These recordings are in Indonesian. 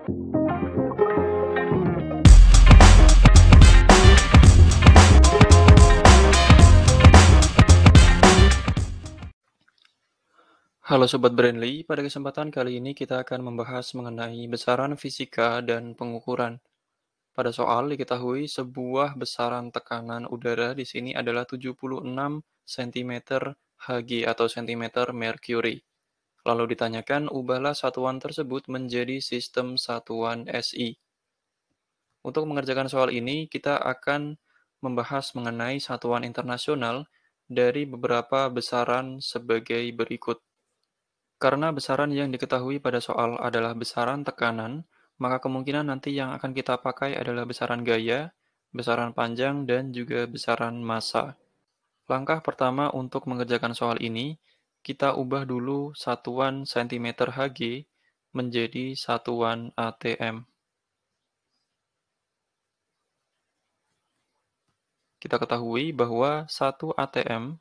Halo Sobat Brandly, pada kesempatan kali ini kita akan membahas mengenai besaran fisika dan pengukuran. Pada soal diketahui sebuah besaran tekanan udara di sini adalah 76 cm Hg atau cm merkuri. Lalu ditanyakan, ubahlah satuan tersebut menjadi sistem satuan SI. Untuk mengerjakan soal ini, kita akan membahas mengenai satuan internasional dari beberapa besaran sebagai berikut. Karena besaran yang diketahui pada soal adalah besaran tekanan, maka kemungkinan nanti yang akan kita pakai adalah besaran gaya, besaran panjang, dan juga besaran massa. Langkah pertama untuk mengerjakan soal ini, kita ubah dulu satuan cm Hg menjadi satuan ATM. Kita ketahui bahwa 1 ATM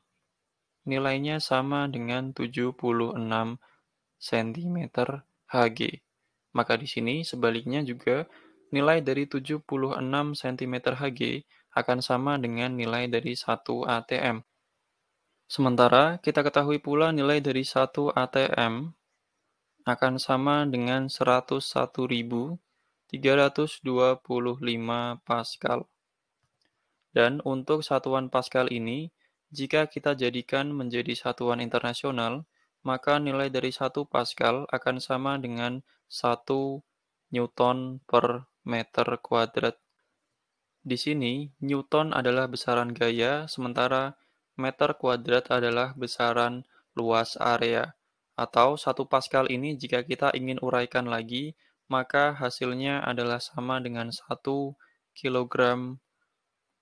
nilainya sama dengan 76 cm Hg. Maka di sini sebaliknya juga nilai dari 76 cm Hg akan sama dengan nilai dari 1 ATM. Sementara kita ketahui pula nilai dari 1 ATM akan sama dengan 101.325 Pascal. Dan untuk satuan Pascal ini, jika kita jadikan menjadi satuan internasional, maka nilai dari 1 Pascal akan sama dengan 1 Newton per meter kuadrat. Di sini, Newton adalah besaran gaya, sementara meter kuadrat adalah besaran luas area. Atau 1 Pascal ini jika kita ingin uraikan lagi, maka hasilnya adalah sama dengan 1 kg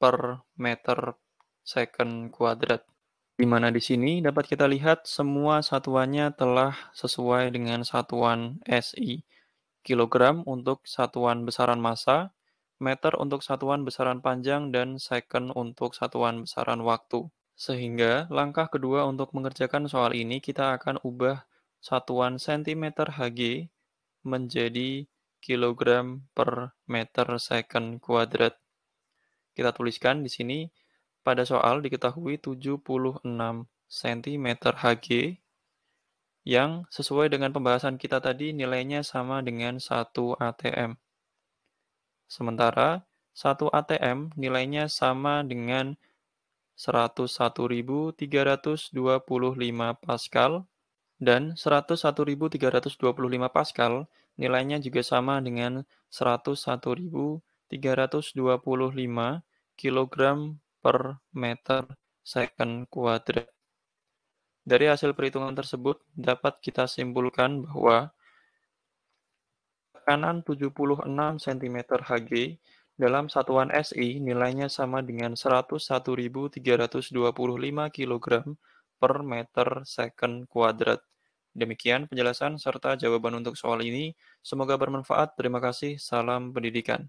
per meter second kuadrat. Di mana di sini dapat kita lihat semua satuannya telah sesuai dengan satuan SI. Kilogram untuk satuan besaran massa, meter untuk satuan besaran panjang, dan second untuk satuan besaran waktu. Sehingga langkah kedua untuk mengerjakan soal ini kita akan ubah satuan cm Hg menjadi kilogram per meter second kuadrat. Kita tuliskan di sini. Pada soal diketahui 76 cm Hg yang sesuai dengan pembahasan kita tadi nilainya sama dengan 1 ATM. Sementara 1 ATM nilainya sama dengan 101.325 Pascal dan 101.325 Pascal nilainya juga sama dengan 101.325 kilogram per meter second kuadrat. Dari hasil perhitungan tersebut dapat kita simpulkan bahwa tekanan 76 cm Hg dalam satuan SI nilainya sama dengan 101.325 kg per meter second kuadrat. Demikian penjelasan serta jawaban untuk soal ini. Semoga bermanfaat. Terima kasih. Salam pendidikan.